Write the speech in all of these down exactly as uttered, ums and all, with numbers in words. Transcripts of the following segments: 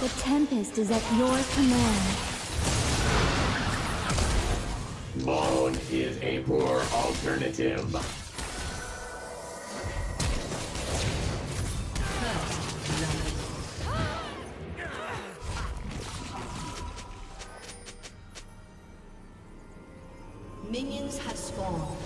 The Tempest is at your command. Moan is a poor alternative. Minions have spawned.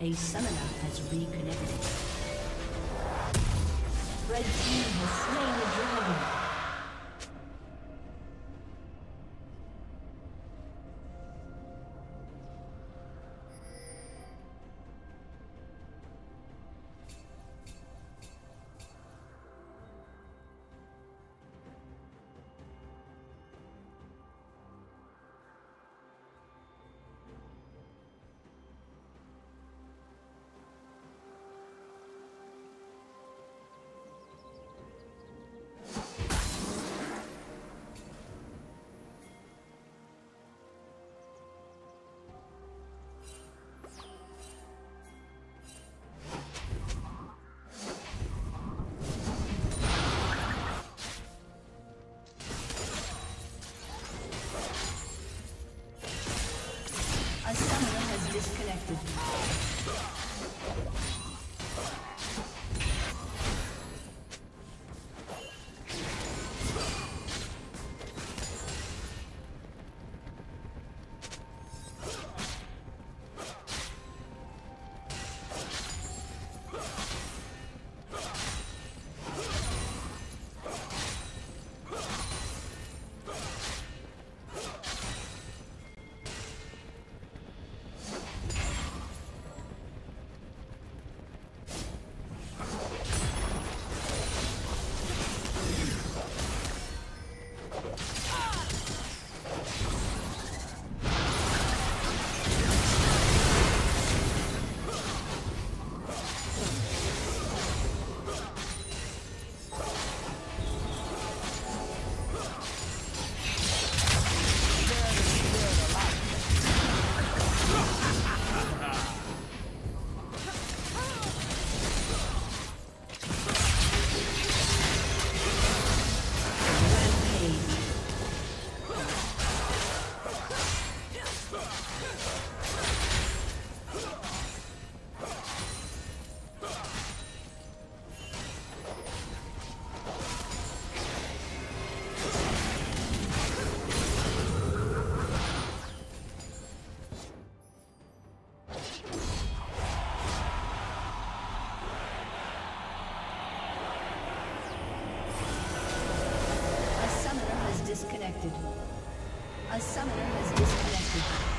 A summoner has reconnected. Red team has slain the dragon. A summoner has disconnected.